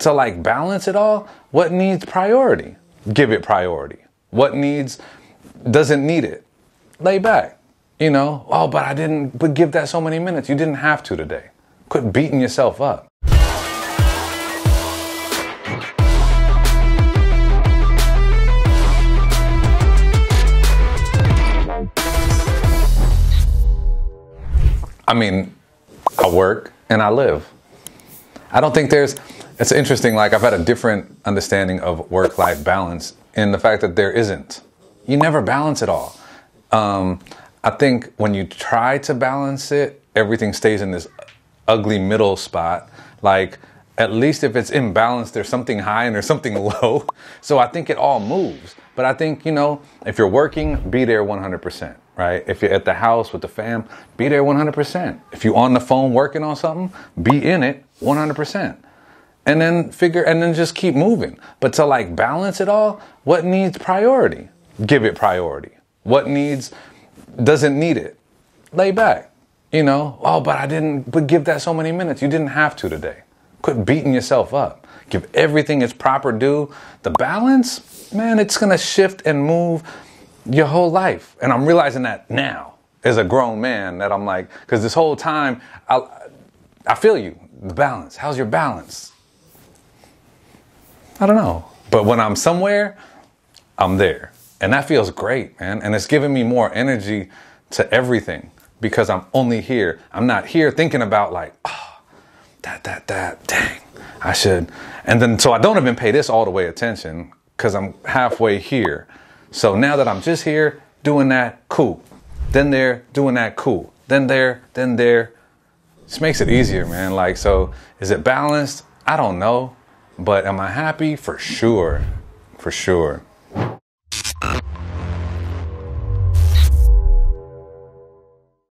To like balance it all, what needs priority? Give it priority. What needs, doesn't need it? Lay back. You know, oh, but I didn't, but give that so many minutes. You didn't have to today. Quit beating yourself up. I mean, I work and I live. I don't think there's, it's interesting, like I've had a different understanding of work-life balance in the fact that there isn't. You never balance it all. I think when you try to balance it, everything stays in this ugly middle spot. Like, at least if it's imbalanced, there's something high and there's something low. So I think it all moves. But I think, you know, if you're working, be there 100%, right? If you're at the house with the fam, be there 100%. If you're on the phone working on something, be in it 100%. And then just keep moving. But to like balance it all, what needs priority? Give it priority. What needs, doesn't need it? Lay back. You know, oh, but I didn't, but give that so many minutes. You didn't have to today. Quit beating yourself up. Give everything its proper due. The balance, man, it's gonna shift and move your whole life. And I'm realizing that now as a grown man, that I'm like, cause this whole time, I feel you, the balance. How's your balance? I don't know. But when I'm somewhere, I'm there. And that feels great, man. And it's giving me more energy to everything because I'm only here. I'm not here thinking about like, oh, that, dang, I should. And then, so I don't even pay this all the way attention because I'm halfway here. So now that I'm just here doing that, cool. Then there, doing that, cool. Then there, then there. Just makes it easier, man. Like, so is it balanced? I don't know. But am I happy? For sure. For sure.